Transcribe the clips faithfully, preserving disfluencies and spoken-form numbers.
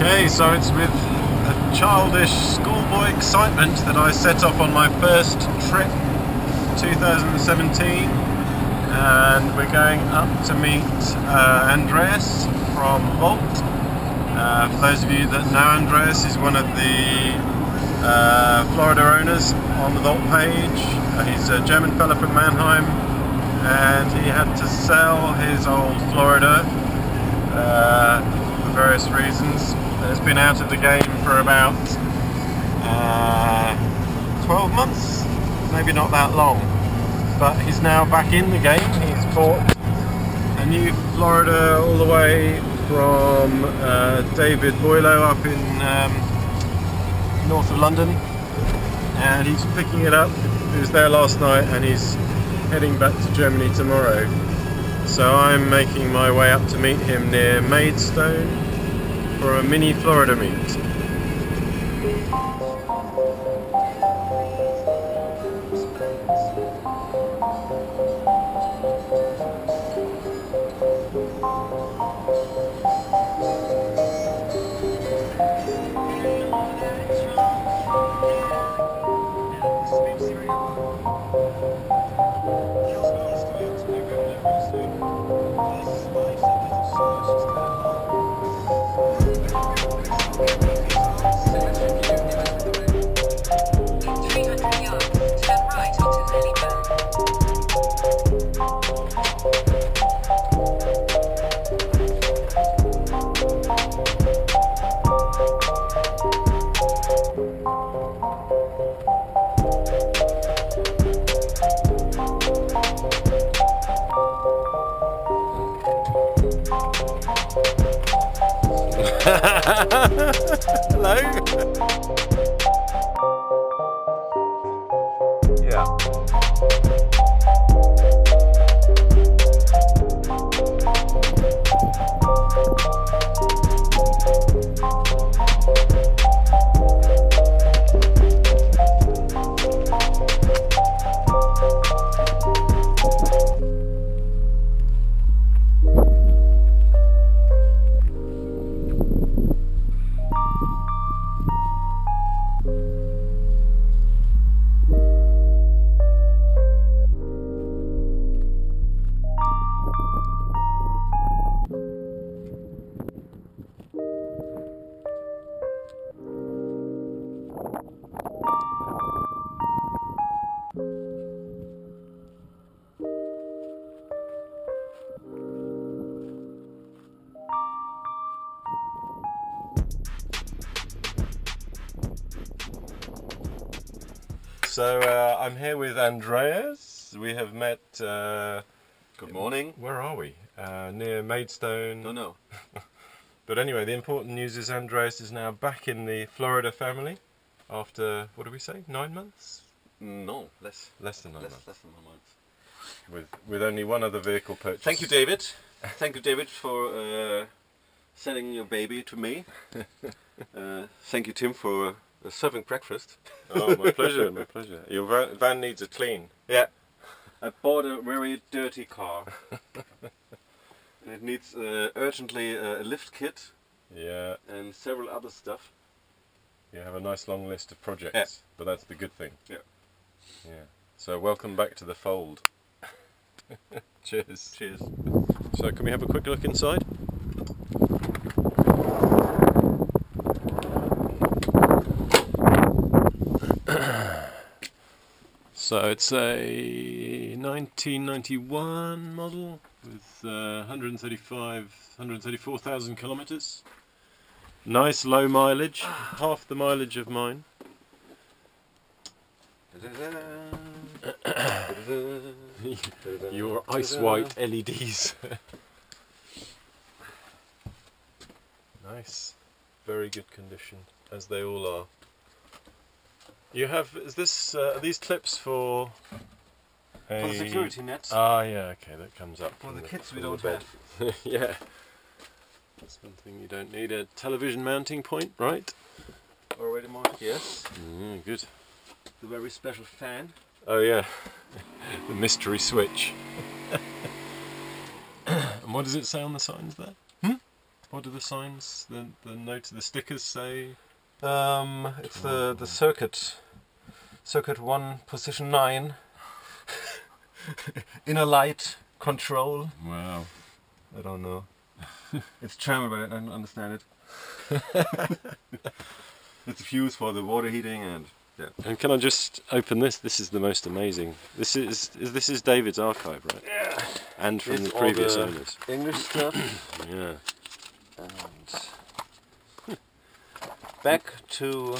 Okay, so it's with a childish schoolboy excitement that I set off on my first trip, two thousand seventeen, and we're going up to meet uh, Andreas from Volt. Uh, for those of you that know Andreas, he's one of the uh, Florida owners on the Volt page. Uh, he's a German fellow from Mannheim, and he had to sell his old Florida uh, for various reasons. It's been out of the game for about uh, twelve months, maybe not that long, but he's now back in the game. He's bought a new Florida all the way from uh, David Boilo up in um, north of London, and he's picking it up. He was there last night and he's heading back to Germany tomorrow. So I'm making my way up to meet him near Maidstone for a mini Florida meet. Hello? Yeah. So uh, I'm here with Andreas. We have met. Uh, Good morning. Where are we? Uh, near Maidstone. Don't know. But anyway, the important news is Andreas is now back in the Florida family after, what do we say, nine months? No, less. Less than nine less, months. Less than nine months. With with only one other vehicle purchased. Thank you, David. Thank you, David, for uh, sending your baby to me. uh, thank you, Tim, for. Serving breakfast. Oh, my pleasure, my pleasure. Your van needs a clean. Yeah. I bought a very dirty car. And it needs uh, urgently uh, a lift kit. Yeah. And several other stuff. You have a nice long list of projects, yeah. But that's the good thing. Yeah. Yeah. So welcome back to the fold. Cheers. Cheers. So can we have a quick look inside? So it's a nineteen ninety-one model with uh, one hundred thirty-five, one hundred thirty-four thousand kilometres. Nice low mileage, half the mileage of mine. Your ice white L E Ds. Nice, very good condition, as they all are. You have is this uh, these clips for a, for the security nets? Ah, yeah, okay, that comes up. For the, the kids we don't have. Yeah, that's one thing you don't need. A television mounting point, right? Already marked, yes. Mm, good. The very special fan. Oh yeah, the mystery switch. And what does it say on the signs there? Hmm? What do the signs, the, the notes, the stickers say? Um, it's the, the circuit, circuit one, position nine, inner light, control. Wow. I don't know. It's German, but I don't understand it. It's a fuse for the water heating and... Yeah. And can I just open this? This is the most amazing. This is this is David's archive, right? Yeah. And from it's the previous all the owners. English stuff. Yeah. And back to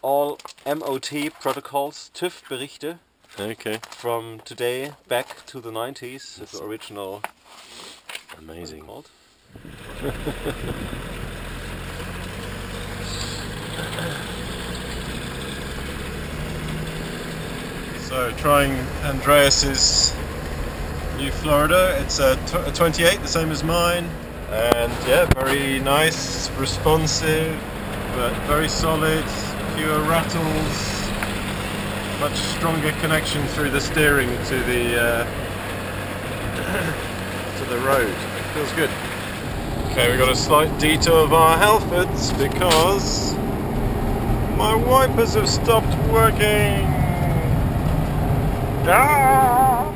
all M O T protocols, TÜV-berichte. Okay. From today back to the nineties, that's the original. Amazing. So trying Andreas's new Florida, it's a, a twenty-eight, the same as mine, and yeah, very nice, responsive, but very solid, fewer rattles, much stronger connection through the steering to the uh, to the road. It feels good. Okay, we got a slight detour via Halfords because my wipers have stopped working. Ah!